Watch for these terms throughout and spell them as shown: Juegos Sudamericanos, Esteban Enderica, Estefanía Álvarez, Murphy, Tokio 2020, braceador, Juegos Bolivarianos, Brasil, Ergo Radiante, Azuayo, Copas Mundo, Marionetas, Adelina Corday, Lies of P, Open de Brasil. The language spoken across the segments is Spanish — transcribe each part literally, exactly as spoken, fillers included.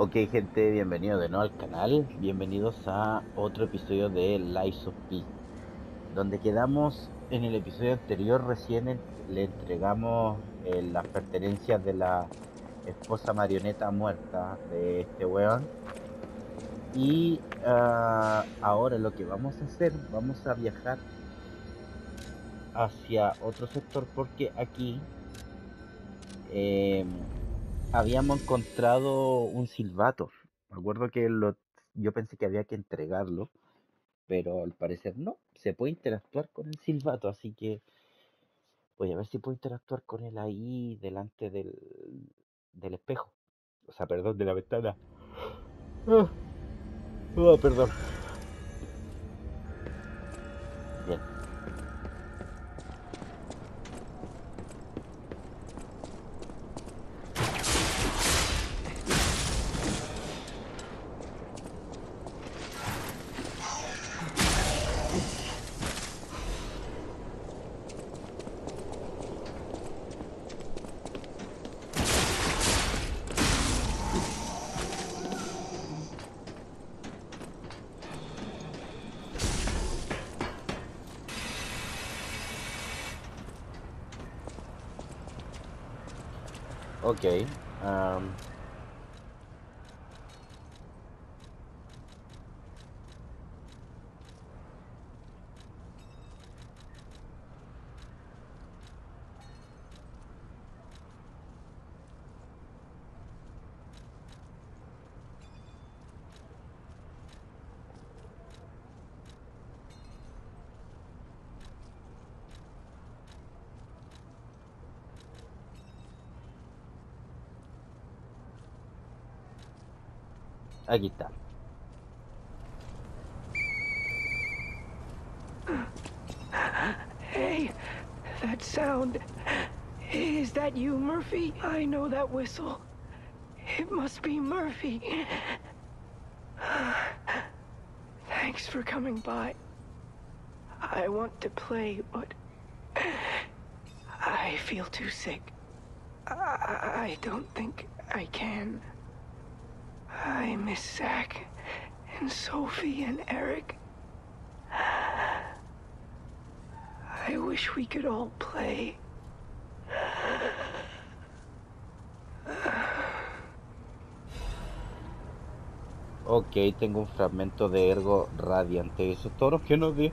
Ok gente, bienvenidos de nuevo al canal, bienvenidos a otro episodio de Lies of P, donde quedamos en el episodio anterior. Recién le entregamos eh, las pertenencias de la esposa marioneta muerta de este weón. Y uh, ahora lo que vamos a hacer, vamos a viajar hacia otro sector, porque aquí eh, habíamos encontrado un silbato. Me acuerdo que lo, yo pensé que había que entregarlo, pero al parecer no, se puede interactuar con el silbato, así que voy a ver si puedo interactuar con él ahí delante del, del espejo, o sea, perdón, de la ventana. Oh, oh, perdón. Bien. Ok, um, aquí está. Hey, that sound. Is that you, Murphy? I know that whistle. It must be Murphy. Thanks for coming by. I want to play, but I feel too sick. I, I don't think I can. I miss Zach, and Sophie, and Eric. I wish we could all play. Ok, tengo un fragmento de Ergo Radiante. Eso es todo lo que nos di.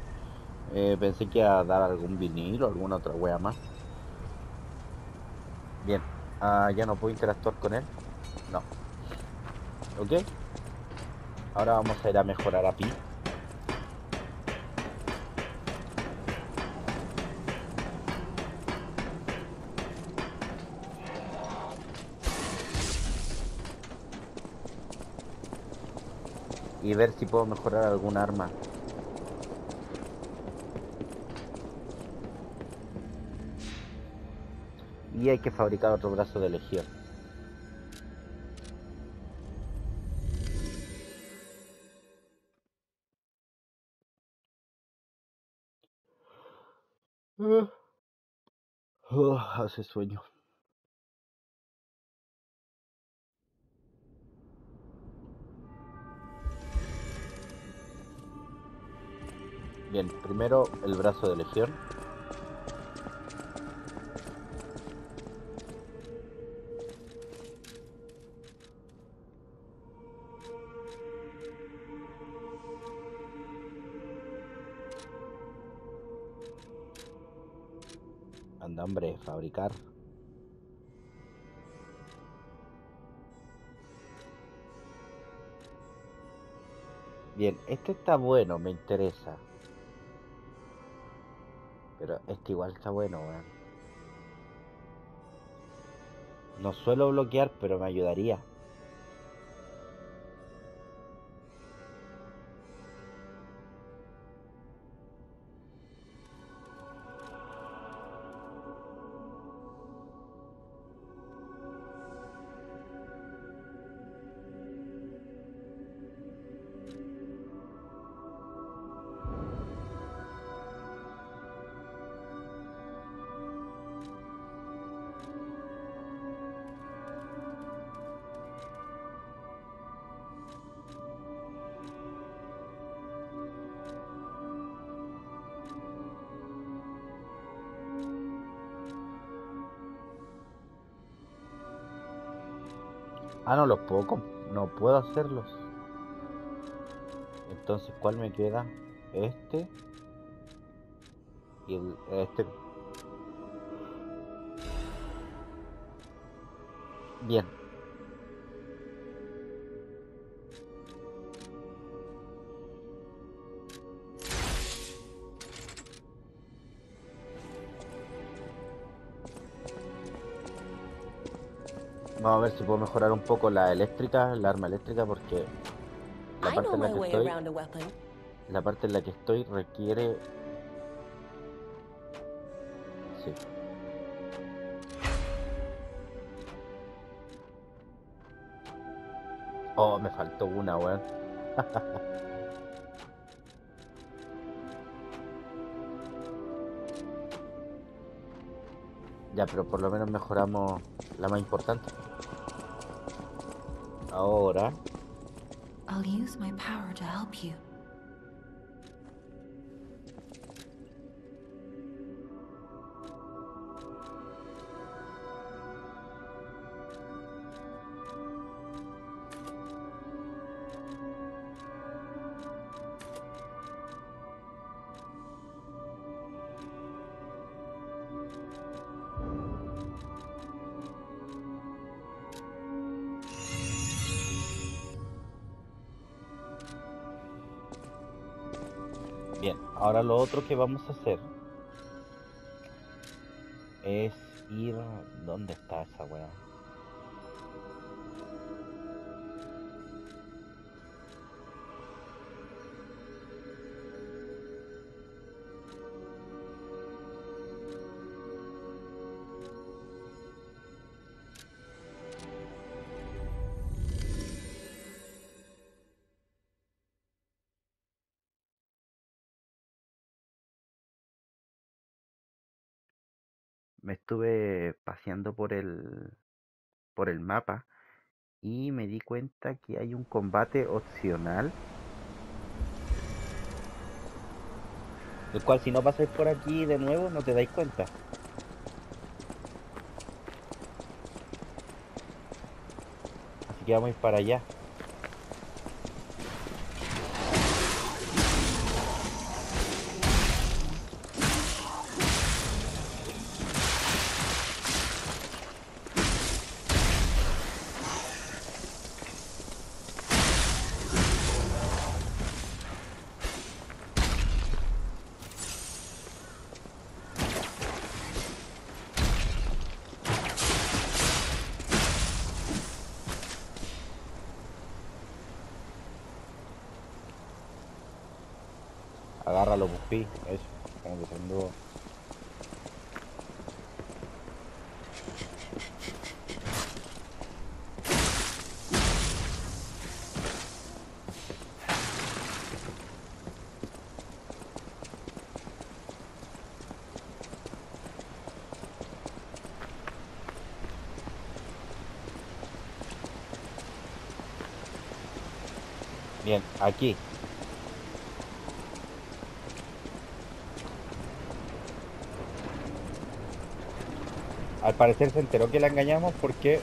Eh, pensé que iba a dar algún vinilo o alguna otra wea más. Bien, uh, ya no puedo interactuar con él. No. Ok, ahora vamos a ir a mejorar a Pi. Y ver si puedo mejorar algún arma. Y hay que fabricar otro brazo de legión. Uh, uh, hace sueño. Bien, primero el brazo de legión. Hombre, fabricar. Bien, este está bueno, me interesa. Pero este igual está bueno, weón. No suelo bloquear, pero me ayudaría. Ah, no los puedo, no puedo hacerlos. Entonces, ¿cuál me queda? Este y el, este. Bien. Vamos a ver si puedo mejorar un poco la eléctrica, la arma eléctrica, porque la parte en la que estoy, la parte en la que estoy requiere... Sí. Oh, me faltó una, weón. Ya, pero por lo menos mejoramos la más importante. Ahora... I'll use my power to help you. Bien, ahora lo otro que vamos a hacer es ir... ¿Dónde está esa weá? Me estuve paseando por el por el mapa y me di cuenta que hay un combate opcional, el cual si no pasáis por aquí de nuevo no te dais cuenta. Así que vamos a ir para allá. Agárralo, Murphy, eso, como que se anduvo. Bien, aquí. Al parecer se enteró que la engañamos porque...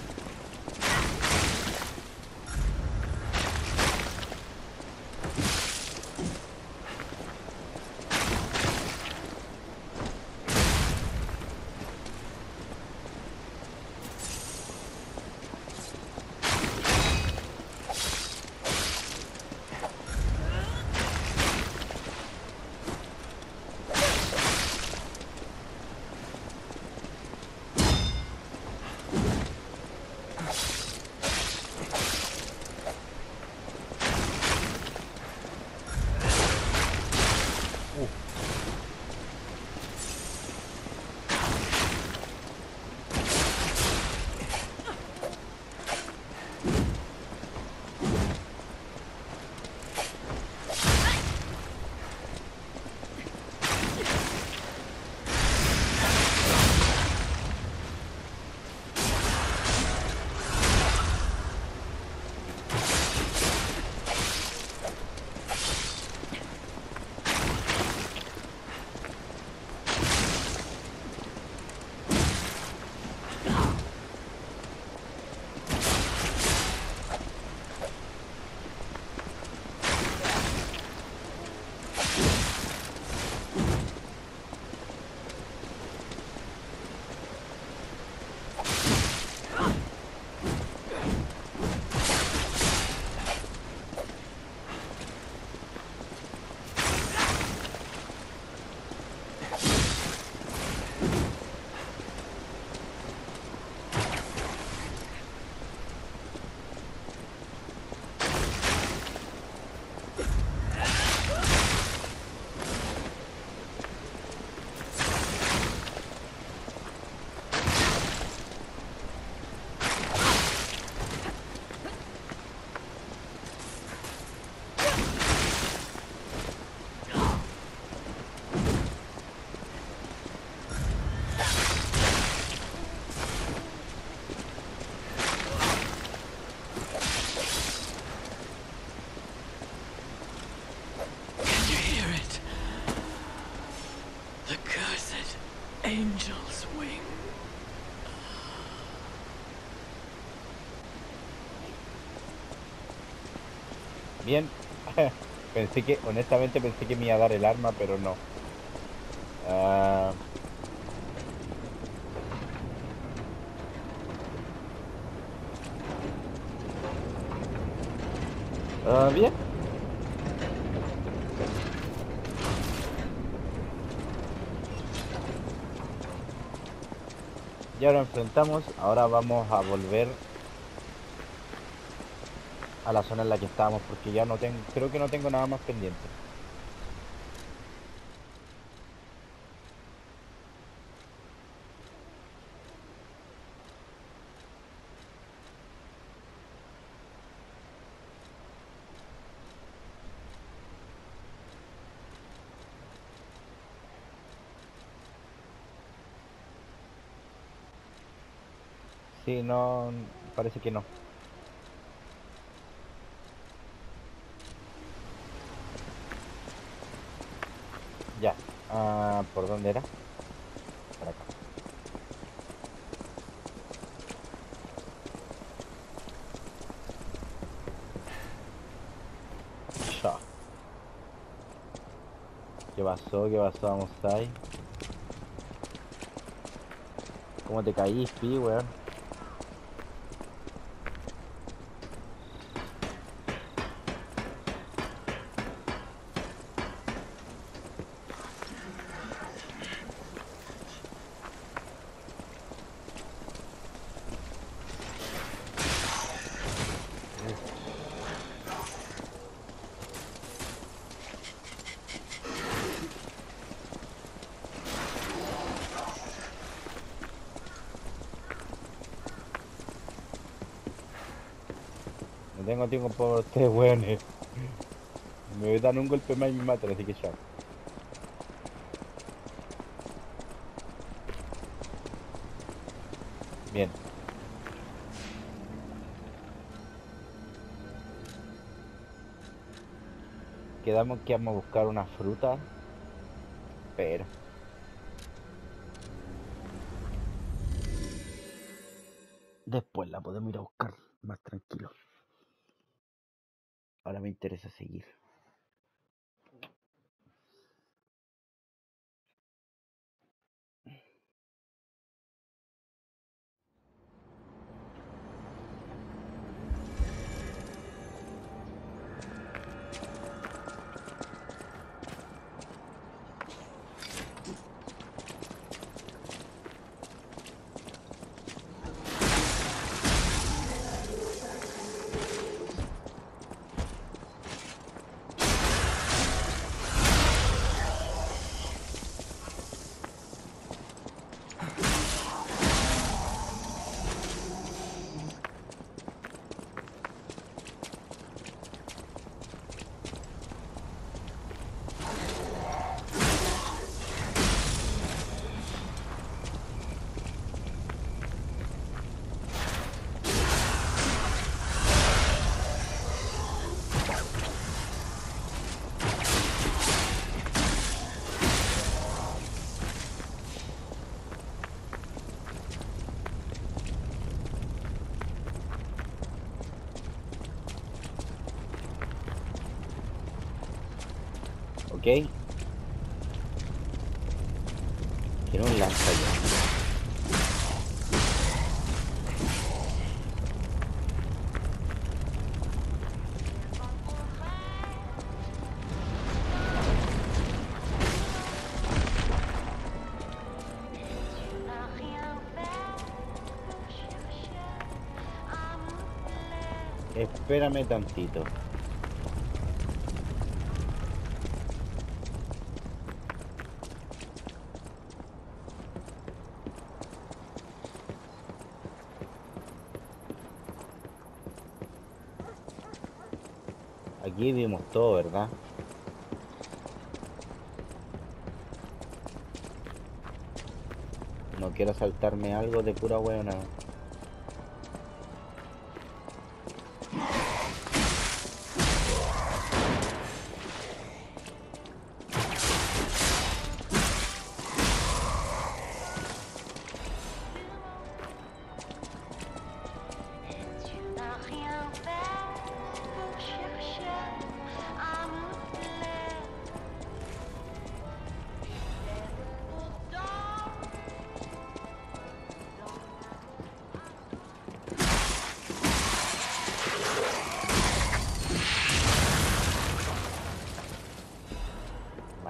Bien. Pensé que, honestamente pensé que me iba a dar el arma, pero no. Uh... Uh, bien. Ya lo enfrentamos. Ahora vamos a volver a la zona en la que estábamos, porque ya no tengo, creo que no tengo nada más pendiente. Sí, no, parece que no. Ya, uh, ¿por dónde era? Por acá. Ya. ¿Qué pasó? ¿Qué pasó? Vamos ahí. ¿Cómo te caí, Pi, weón? Tengo tiempo por ustedes, weones. Me dan un golpe más y me matan, así que ya. Bien. Quedamos que vamos a buscar una fruta. Pero... después la podemos ir a buscar más tranquilo. Ahora me interesa seguir. Ok. Quiero un lanzallamas. Espérame tantito. Aquí vimos todo, ¿verdad? No quiero saltarme algo de pura huevona.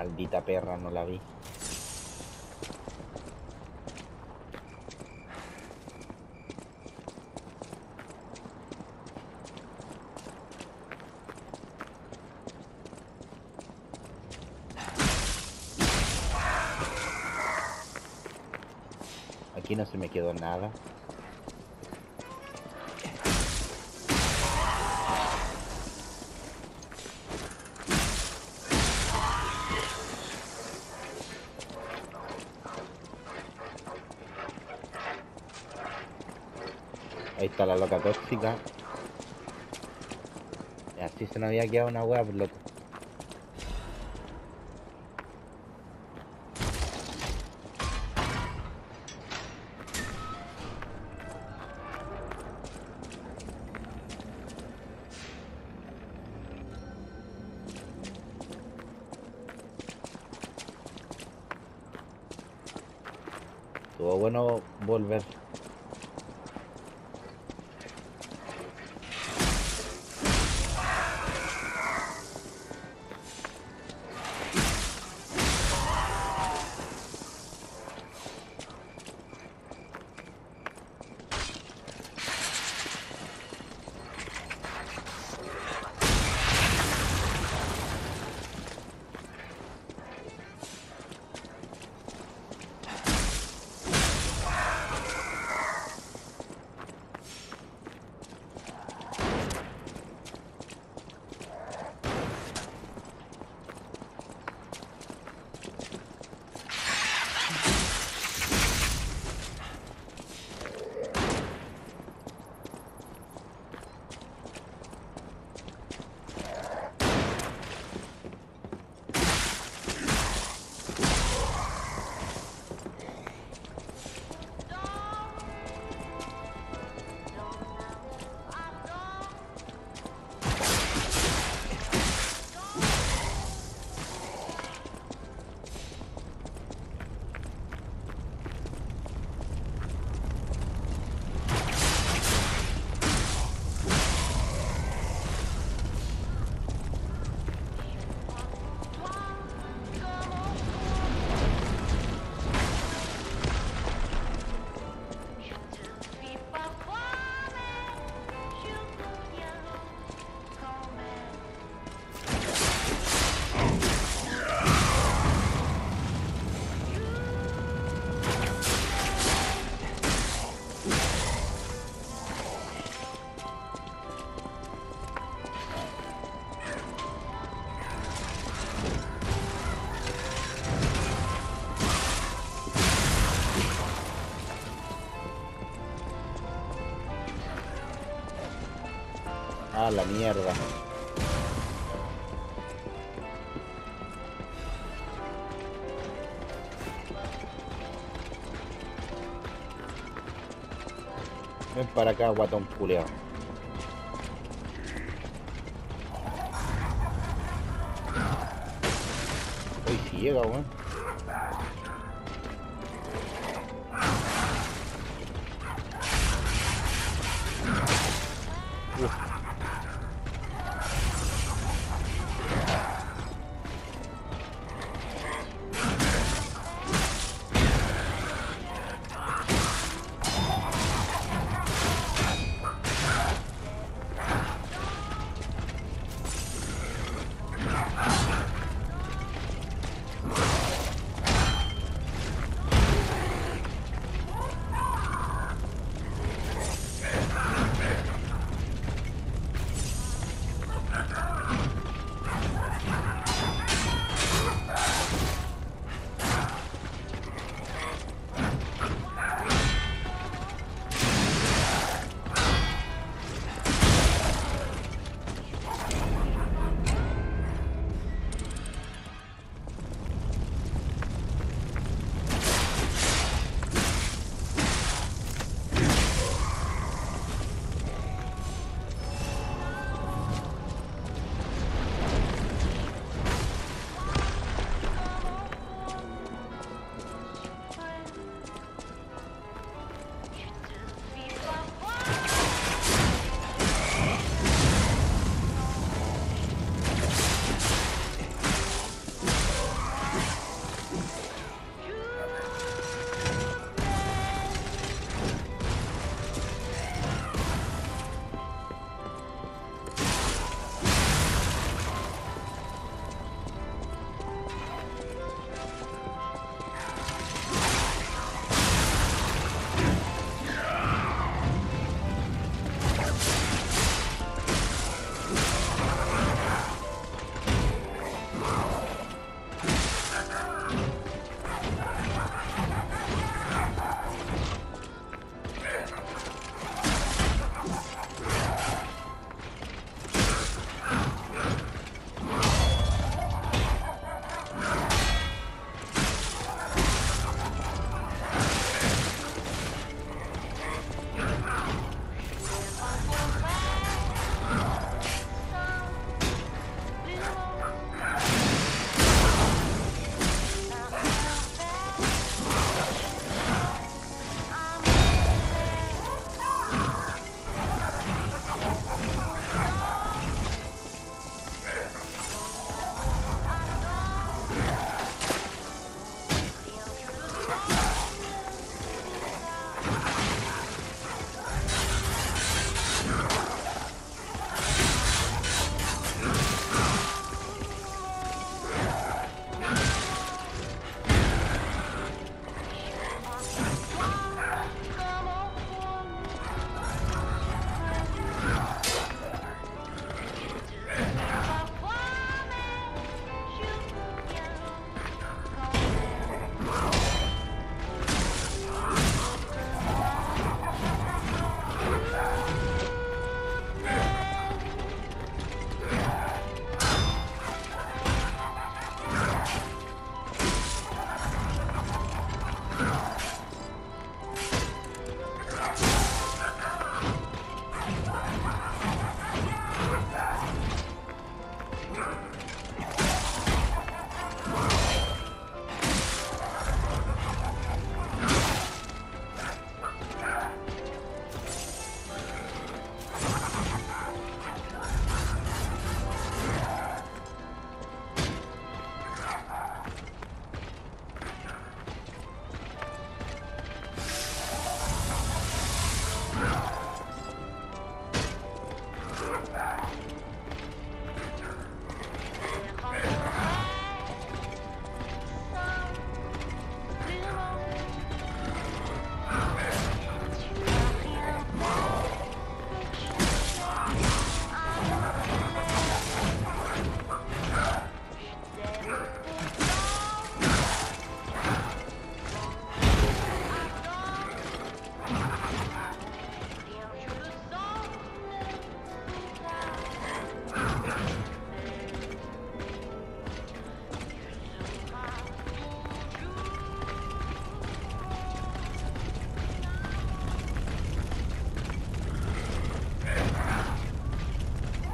Maldita perra, no la vi. Aquí no se me quedó nada. Ahí está la loca tóxica. Y así se nos había quedado una hueá, por loco. Estuvo bueno volver. A la mierda. Ven para acá, guatón culeado. Uy, si llega, weón.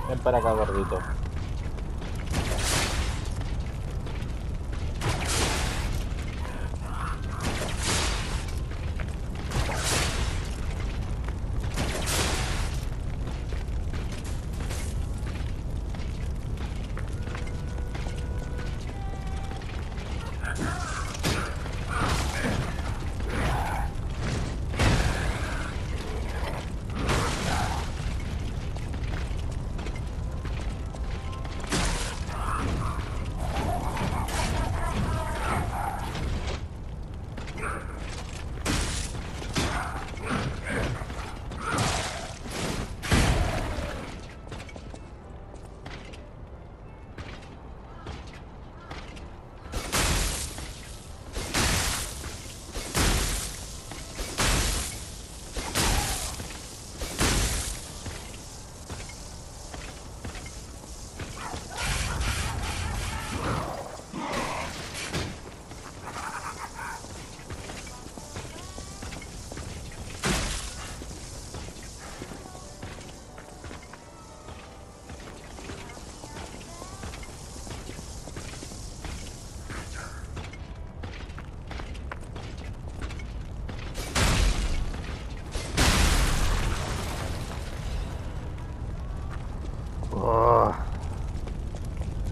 Ven para acá, gordito.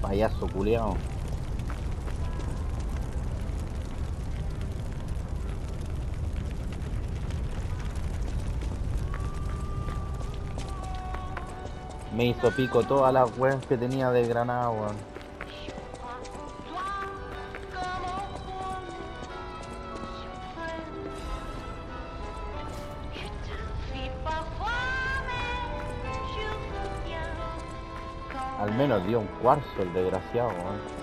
Payaso culiao. Me hizo pico todas las weas que tenía de granada, weón. Al menos dio un cuarzo el desgraciado, ¿eh?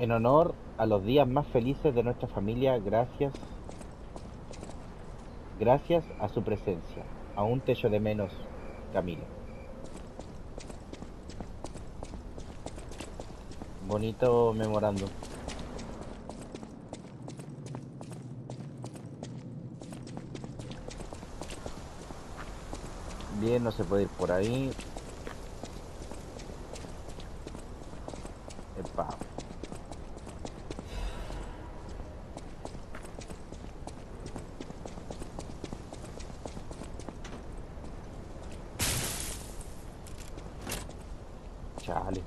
En honor a los días más felices de nuestra familia, gracias, gracias a su presencia. Aún te echo de menos, Camila. Bonito memorando. Bien, no se puede ir por ahí. Epa. Chale.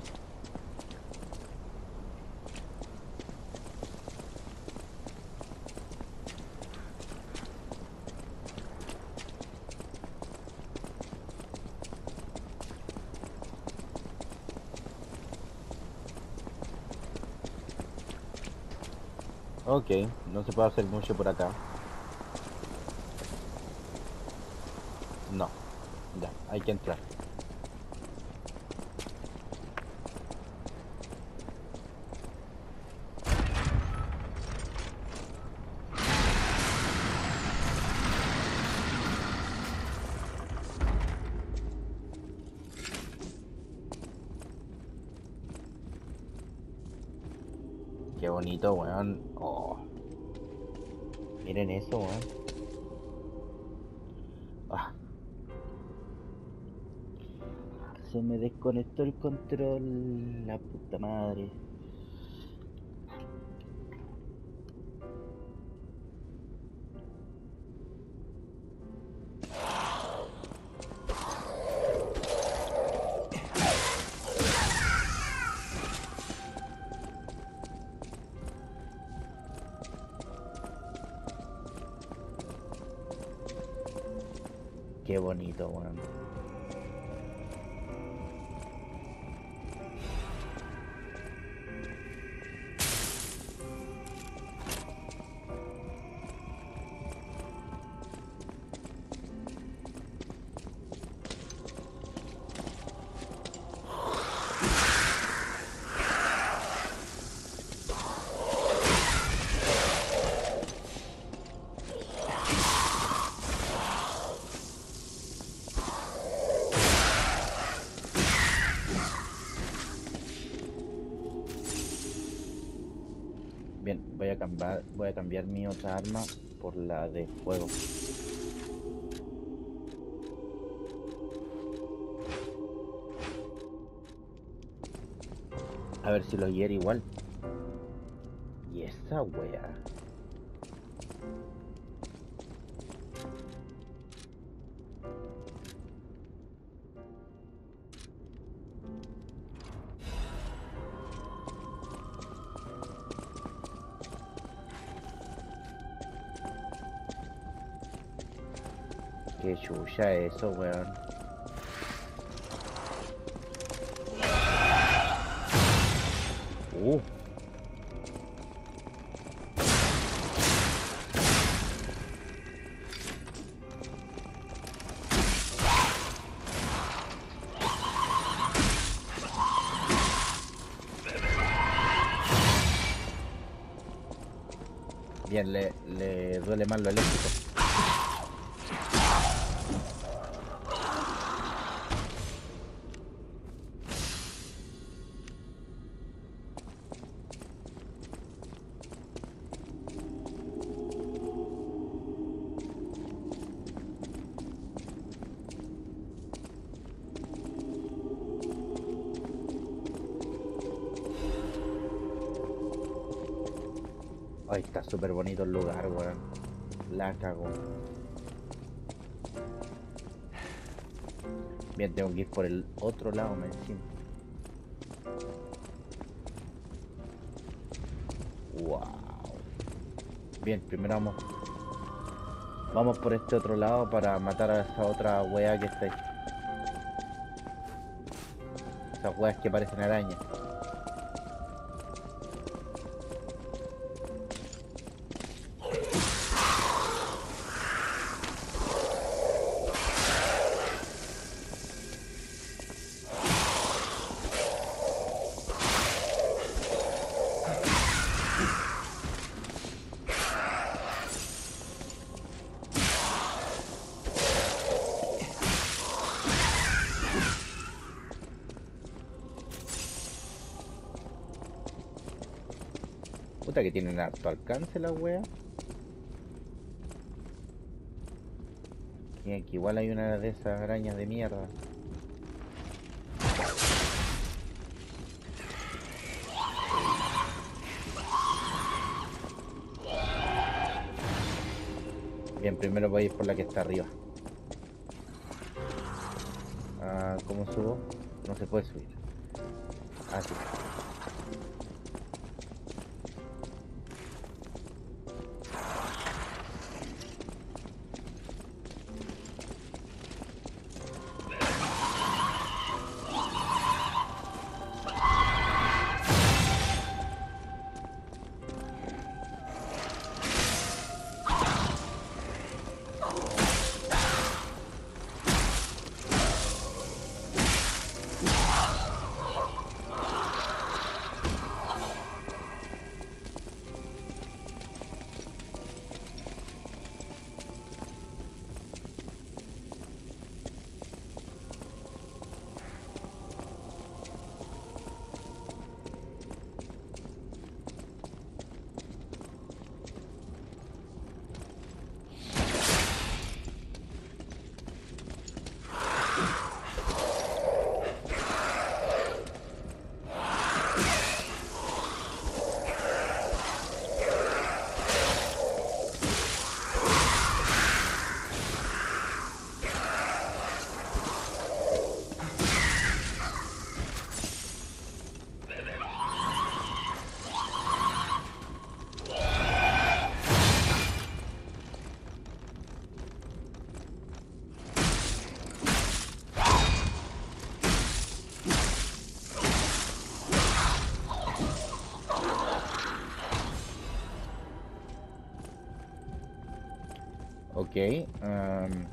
Ok, no se puede hacer mucho por acá. No, ya, hay que entrar. Qué bonito, weón. Oh. Miren eso, weón. Ah. Se me desconectó el control. La puta madre. qué bonito, weón. Voy a cambiar mi otra arma por la de fuego. A ver si lo hiere igual. Y esa wea. Qué chucha eso, weón. Uh. Bien, le, le duele más lo eléctrico. Ay, está súper bonito el lugar, weón. La cago. Bien, tengo que ir por el otro lado, me encima. Wow. Bien, primero vamos. Vamos por este otro lado para matar a esa otra weá que está ahí. Esas weas que parecen arañas. Puta que tienen a tu alcance la wea. Y aquí igual hay una de esas arañas de mierda. Bien, primero voy a ir por la que está arriba. Ah, ¿cómo subo? No se puede subir. Así. Okay. Um...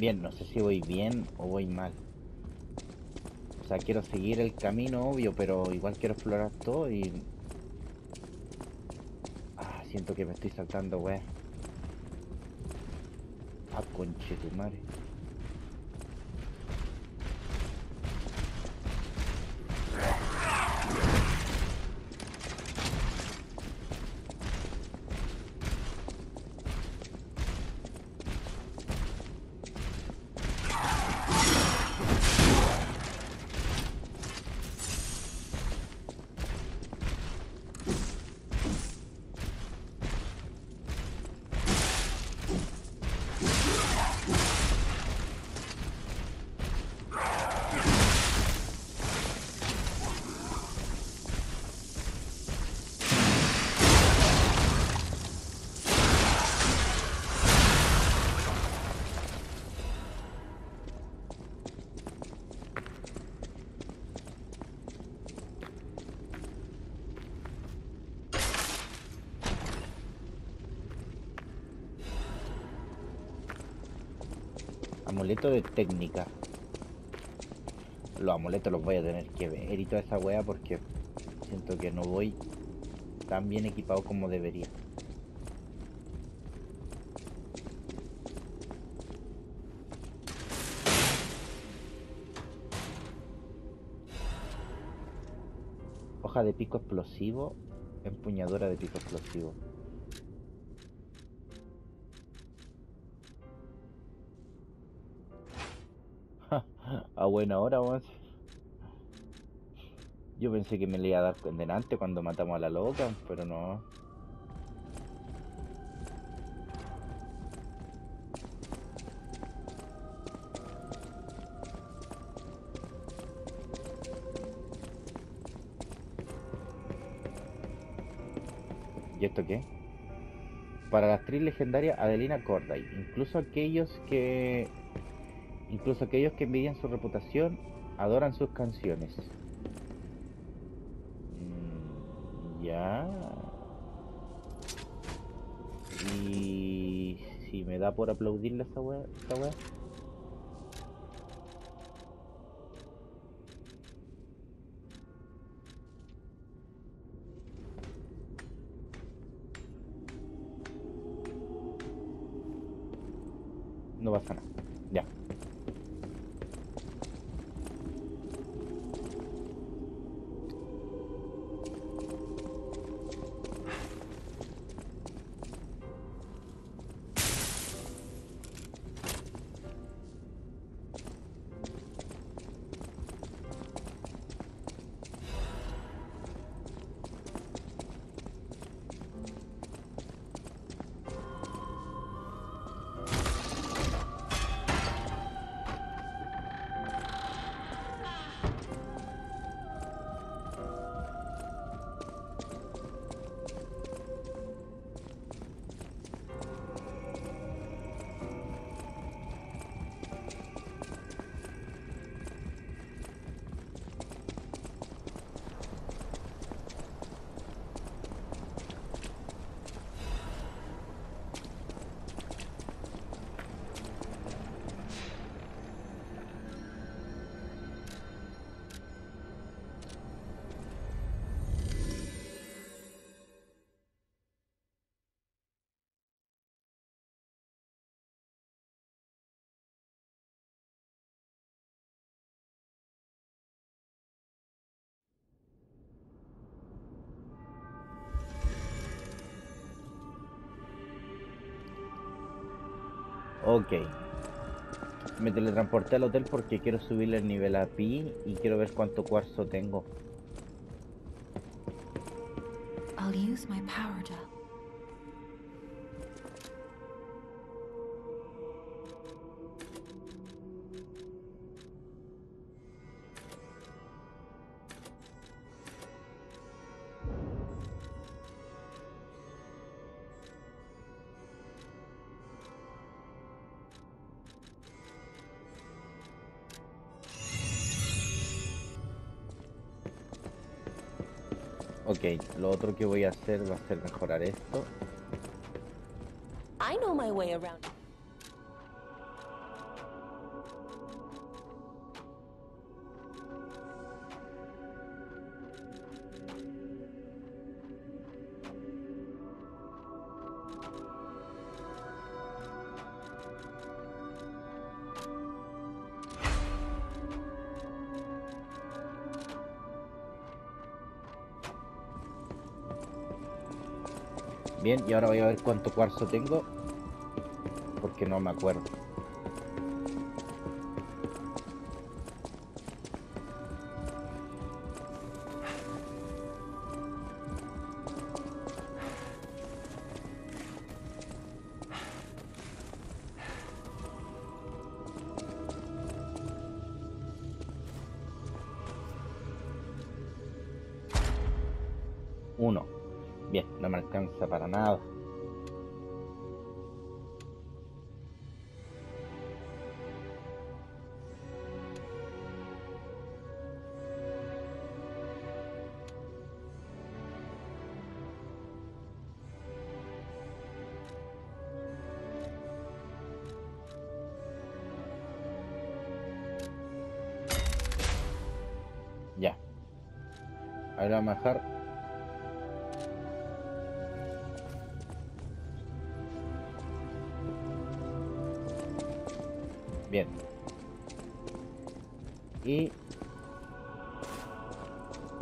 Bien, no sé si voy bien o voy mal. O sea, quiero seguir el camino, obvio, pero igual quiero explorar todo y... Ah, siento que me estoy saltando, wey. Ah, conchetumare. Amuleto de técnica. Los amuletos los voy a tener que ver y toda esa wea porque siento que no voy tan bien equipado como debería. Hoja de pico explosivo, empuñadura de pico explosivo. A buena hora, vos. Yo pensé que me le iba a dar con delante cuando matamos a la loca, pero no. ¿Y esto qué? Para la actriz legendaria Adelina Corday, incluso aquellos que... Incluso aquellos que envidian su reputación adoran sus canciones. Mm, ya. Y si me da por aplaudirle a esta wea, esta wea. No pasa nada. Ya. Ok. Me teletransporté al hotel porque quiero subirle el nivel a Pi y quiero ver cuánto cuarzo tengo. I'll use my power gel. Ok, lo otro que voy a hacer va a ser mejorar esto. I know my way around. Bien, y ahora voy a ver cuánto cuarzo tengo, porque no me acuerdo. Uno. Bien, no me alcanza para nada. Ya. Ahora vamos a bajar. Bien. Y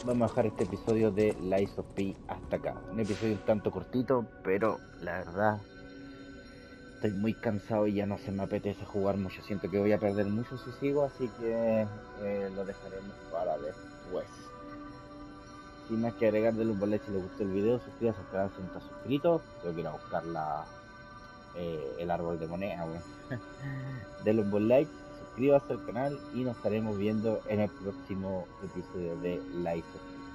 vamos a dejar este episodio de Lies of P hasta acá. Un episodio un tanto cortito, pero la verdad estoy muy cansado y ya no se me apetece jugar mucho. Siento que voy a perder mucho si sigo, así que eh, lo dejaremos para después. Sin más que agregar, denle un buen like si les gustó el video, suscríbase al canal si no está suscrito. Tengo que ir a buscar la... Eh, el árbol de moneda, bueno. Denle un buen like, suscríbase al canal y nos estaremos viendo en el próximo episodio de Lies of P.